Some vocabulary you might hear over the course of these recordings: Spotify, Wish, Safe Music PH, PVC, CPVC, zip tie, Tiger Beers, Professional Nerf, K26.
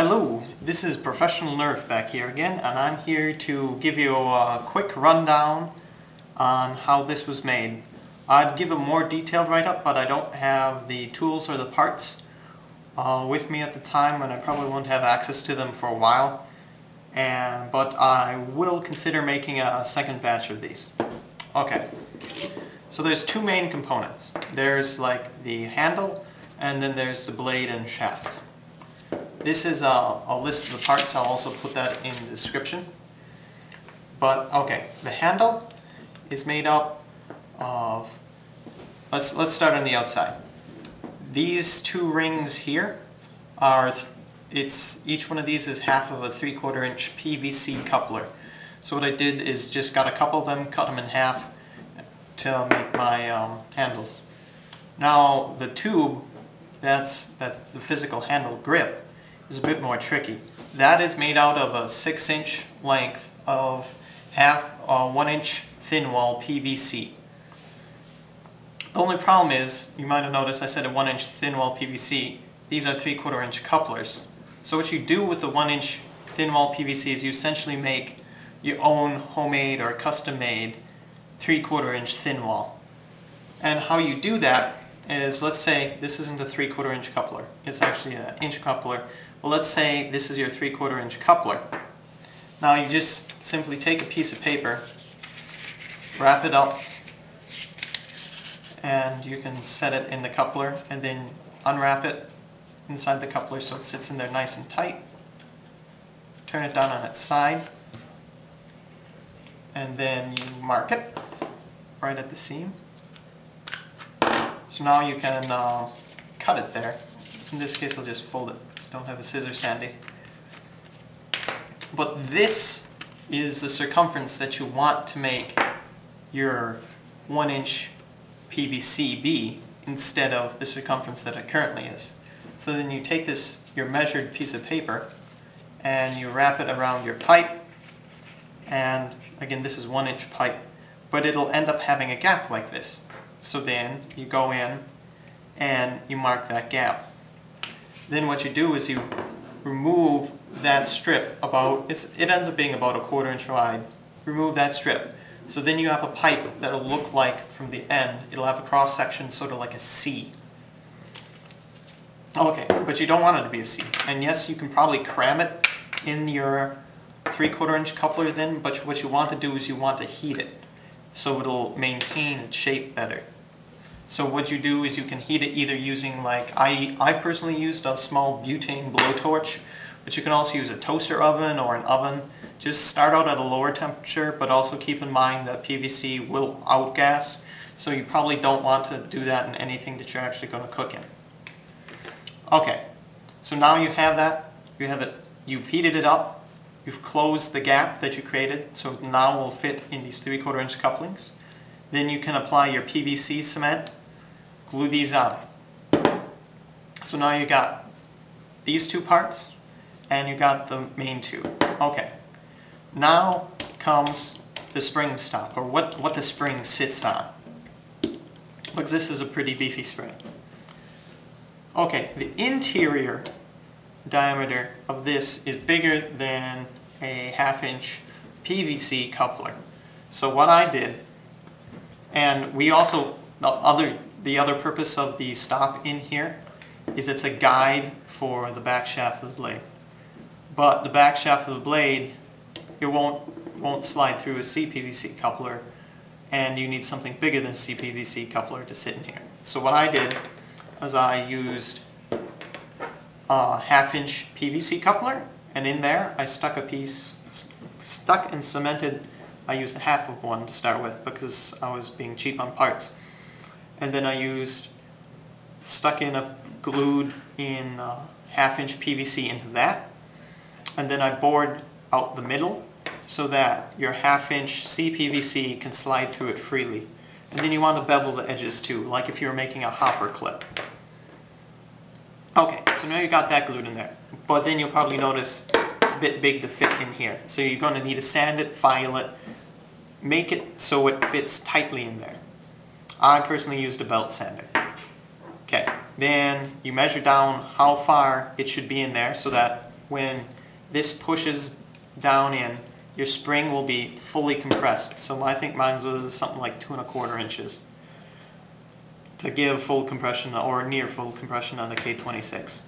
Hello, this is Professional Nerf back here again, and I'm here to give you a quick rundown on how this was made. I'd give a more detailed write-up, but I don't have the tools or the parts with me at the time, and I probably won't have access to them for a while. But I will consider making a second batch of these. Okay, so there's two main components. There's like the handle, and then there's the blade and shaft. This is a list of the parts. I'll also put that in the description. But okay, the handle is made up of, let's start on the outside. These two rings here are, each one of these is half of a 3/4 inch PVC coupler. So what I did is just got a couple of them, cut them in half to make my handles. Now the tube, that's the physical handle grip, is a bit more tricky. That is made out of a 6-inch length of half 1-inch thin wall PVC. The only problem is, you might have noticed I said a 1-inch thin wall PVC. These are 3/4 inch couplers. So what you do with the 1-inch thin wall PVC is you essentially make your own homemade or custom made 3/4 inch thin wall. And how you do that is, let's say this isn't a 3/4 inch coupler, it's actually an inch coupler. Well, let's say this is your 3/4 inch coupler. Now you just simply take a piece of paper, wrap it up, and you can set it in the coupler and then unwrap it inside the coupler so it sits in there nice and tight. Turn it down on its side, and then you mark it right at the seam. So now you can cut it there. In this case I'll just fold it, so don't have a scissors handy. But this is the circumference that you want to make your 1-inch PVC be, instead of the circumference that it currently is. So then you take this, your measured piece of paper, and you wrap it around your pipe, and again this is 1-inch pipe, but it'll end up having a gap like this. So then you go in and you mark that gap. Then what you do is you remove that strip about, it ends up being about a 1/4 inch wide. Remove that strip. So then you have a pipe that'll look like, from the end, it'll have a cross section sort of like a C. Okay, but you don't want it to be a C. And yes, you can probably cram it in your 3/4 inch coupler then, but what you want to do is you want to heat it, so it'll maintain its shape better. So what you do is you can heat it either using, like, I personally used a small butane blowtorch, but you can also use a toaster oven or an oven. Just start out at a lower temperature, but also keep in mind that PVC will outgas, so you probably don't want to do that in anything that you're actually going to cook in. Okay, so now you have that, you've heated it up, you've closed the gap that you created, so it now will fit in these 3/4 inch couplings. Then you can apply your PVC cement, glue these on. So now you got these two parts, and you got the main two. Okay, now comes the spring stop, or what the spring sits on, because this is a pretty beefy spring. Okay, the interior diameter of this is bigger than a 1/2 inch PVC coupler. So what I did, and we also, the other purpose of the stop in here is it's a guide for the back shaft of the blade. But the back shaft of the blade, it won't slide through a CPVC coupler, and you need something bigger than a CPVC coupler to sit in here. So what I did is I used a 1/2 inch PVC coupler, and in there I stuck a piece, stuck and cemented. I used a half of one to start with because I was being cheap on parts, and then I glued in 1/2 inch PVC into that, and then I bored out the middle so that your 1/2 inch CPVC can slide through it freely. And then you want to bevel the edges too, like if you were making a hopper clip. Okay, so now you got that glued in there, but then you'll probably notice it's a bit big to fit in here. So you're going to need to sand it, file it, make it so it fits tightly in there. I personally used a belt sander. Okay, then you measure down how far it should be in there so that when this pushes down in, your spring will be fully compressed. So I think mine was something like 2¼ inches to give full compression or near full compression on the K26.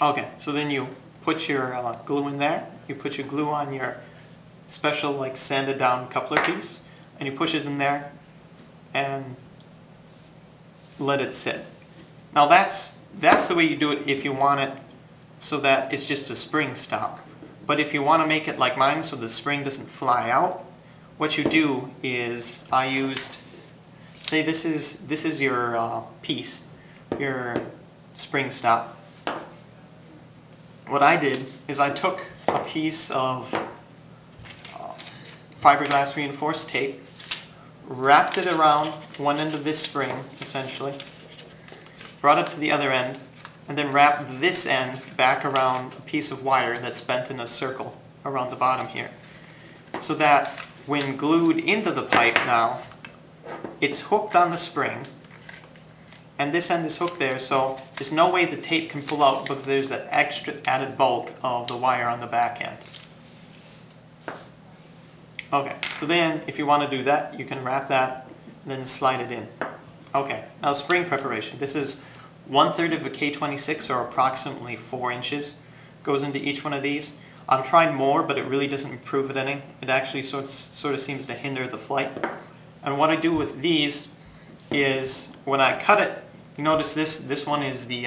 Okay, so then you put your glue in there, you put your glue on your special like sanded down coupler piece, and you push it in there and let it sit. Now that's the way you do it if you want it so that it's just a spring stop. But if you want to make it like mine so the spring doesn't fly out, what you do is I used, say this is your piece, your spring stop. What I did is I took a piece of fiberglass reinforced tape, wrapped it around one end of this spring, essentially, brought it to the other end, and then wrapped this end back around a piece of wire that's bent in a circle around the bottom here, so that when glued into the pipe now, it's hooked on the spring, and this end is hooked there, so there's no way the tape can pull out because there's that extra added bulk of the wire on the back end. Okay, so then if you want to do that, you can wrap that and then slide it in. Okay, now spring preparation. This is 1/3 of a K26, or approximately 4 inches, goes into each one of these. I've tried more, but it really doesn't improve it any. It actually sort of seems to hinder the flight. And what I do with these is when I cut it, you notice this one is the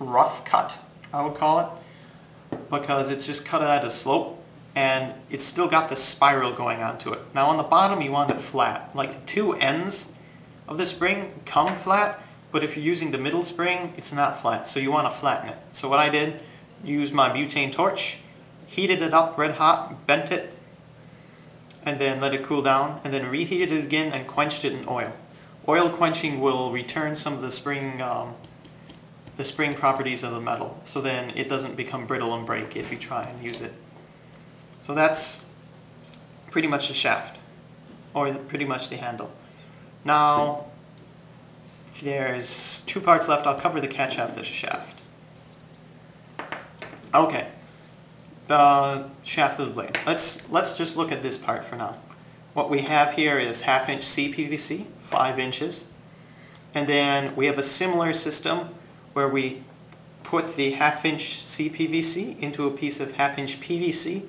rough cut, I would call it, because it's just cut at a slope. And it's still got this spiral going onto it. Now on the bottom you want it flat. Like the two ends of the spring come flat, but if you're using the middle spring, it's not flat, so you want to flatten it. So what I did, used my butane torch, heated it up red hot, bent it, and then let it cool down, and then reheated it again and quenched it in oil. Oil quenching will return some of the spring properties of the metal, so then it doesn't become brittle and break if you try and use it. So that's pretty much the shaft, or pretty much the handle. Now, if there's two parts left, I'll cover the catch of the shaft. Okay, the shaft of the blade. Let's just look at this part for now. What we have here is 1/2 inch CPVC, 5 inches, and then we have a similar system where we put the 1/2 inch CPVC into a piece of 1/2 inch PVC,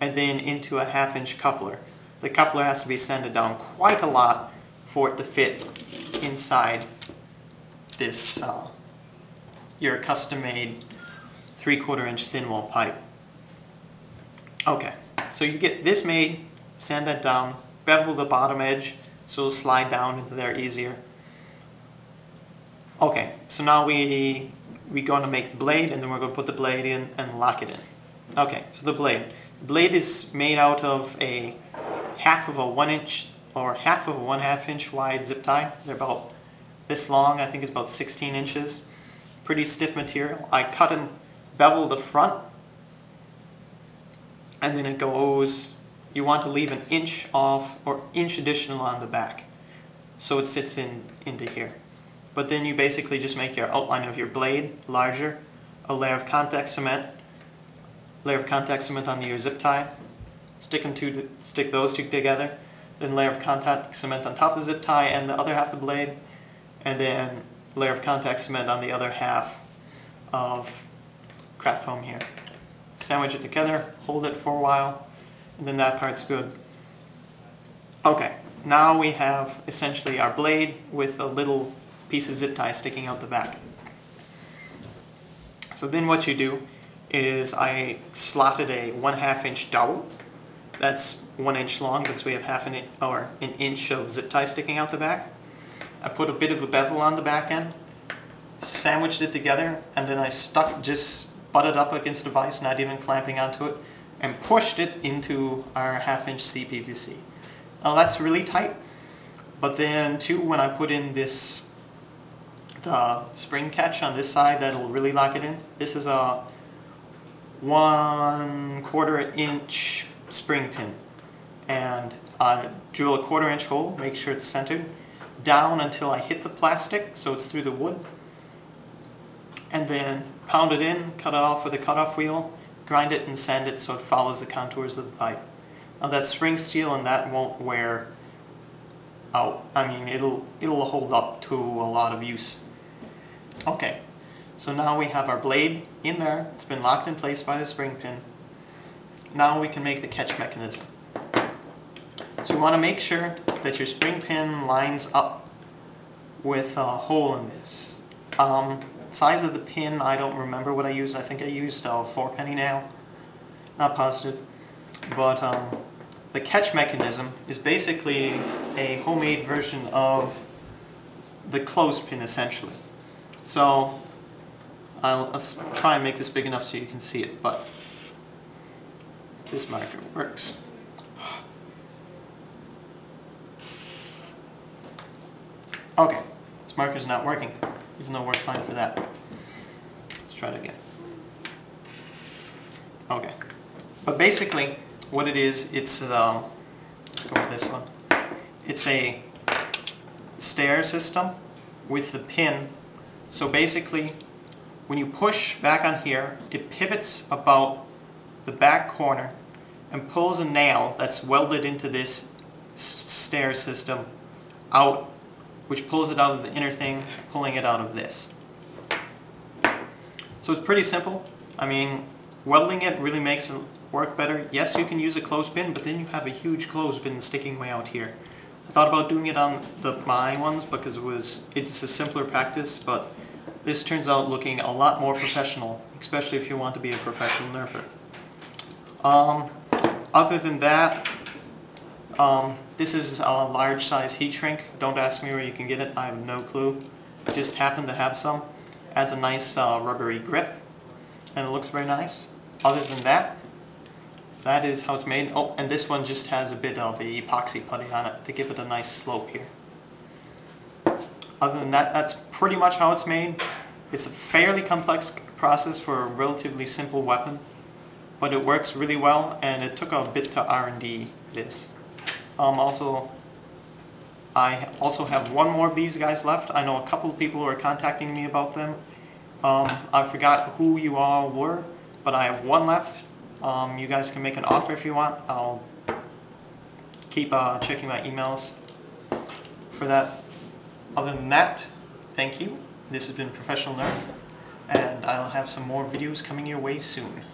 and then into a 1/2 inch coupler. The coupler has to be sanded down quite a lot for it to fit inside this your custom-made 3/4 inch thin wall pipe. Okay, so you get this made, sand that down, bevel the bottom edge so it'll slide down into there easier. Okay, so now we're going to make the blade, and then we're going to put the blade in and lock it in. Okay, so the blade. The blade is made out of a 1/2 of a 1 inch or 1/2 of a 1/2 inch wide zip tie. They're about this long, I think it's about 16 inches. Pretty stiff material. I cut and bevel the front, and then it goes, you want to leave an inch off or inch additional on the back, so it sits into here. But then you basically just make your outline of your blade larger, a layer of contact cement on your zip tie, stick those two together, then layer of contact cement on top of the zip tie and the other half of the blade, and then layer of contact cement on the other half of craft foam here. Sandwich it together, hold it for a while, and then that part's good. Okay, now we have essentially our blade with a little piece of zip tie sticking out the back. So then what you do is I slotted a 1/2 inch dowel. That's 1 inch long because we have an inch of zip tie sticking out the back. I put a bit of a bevel on the back end, sandwiched it together, and then I just butted up against the vise, not even clamping onto it, and pushed it into our 1/2 inch CPVC. Now that's really tight, but then too, when I put in the spring catch on this side, that'll really lock it in. This is a 1/4 inch spring pin, and I drill a 1/4 inch hole, make sure it's centered, down until I hit the plastic so it's through the wood, and then Pound it in, cut it off with a cutoff wheel, grind it and sand it so it follows the contours of the pipe. Now that's spring steel and that won't wear out. I mean, it'll hold up to a lot of use. Okay, so now we have our blade in there. It's been locked in place by the spring pin. Now we can make the catch mechanism. So you want to make sure that your spring pin lines up with a hole in this. Size of the pin, I don't remember what I used. I think I used a 4-penny nail. Not positive. But the catch mechanism is basically a homemade version of the clothespin, essentially. So I'll try and make this big enough so you can see it, but this marker works. Okay, this marker's not working, even though we're fine for that. Let's try it again. Okay, but basically what it is, it's let's go with this one. It's a stair system with the pin. So basically, when you push back on here, it pivots about the back corner and pulls a nail that's welded into this stair system out, which pulls it out of the inner thing, pulling it out of this. So it's pretty simple. I mean, welding it really makes it work better. Yes, you can use a clothespin, but then you have a huge clothespin sticking way out here. I thought about doing it on my ones because it's a simpler practice, but this turns out looking a lot more professional, especially if you want to be a professional nerfer. Other than that, this is a large size heat shrink. Don't ask me where you can get it, I have no clue. I just happen to have some. It has a nice rubbery grip, and it looks very nice. Other than that, that is how it's made. Oh, and this one just has a bit of the epoxy putty on it to give it a nice slope here. Other than that, that's pretty much how it's made. It's a fairly complex process for a relatively simple weapon, but it works really well, and it took a bit to R&D this. I also have one more of these guys left. I know a couple of people who are contacting me about them. I forgot who you all were, but I have one left. You guys can make an offer if you want. I'll keep checking my emails for that. Other than that, thank you. This has been Professional Nerf, and I'll have some more videos coming your way soon.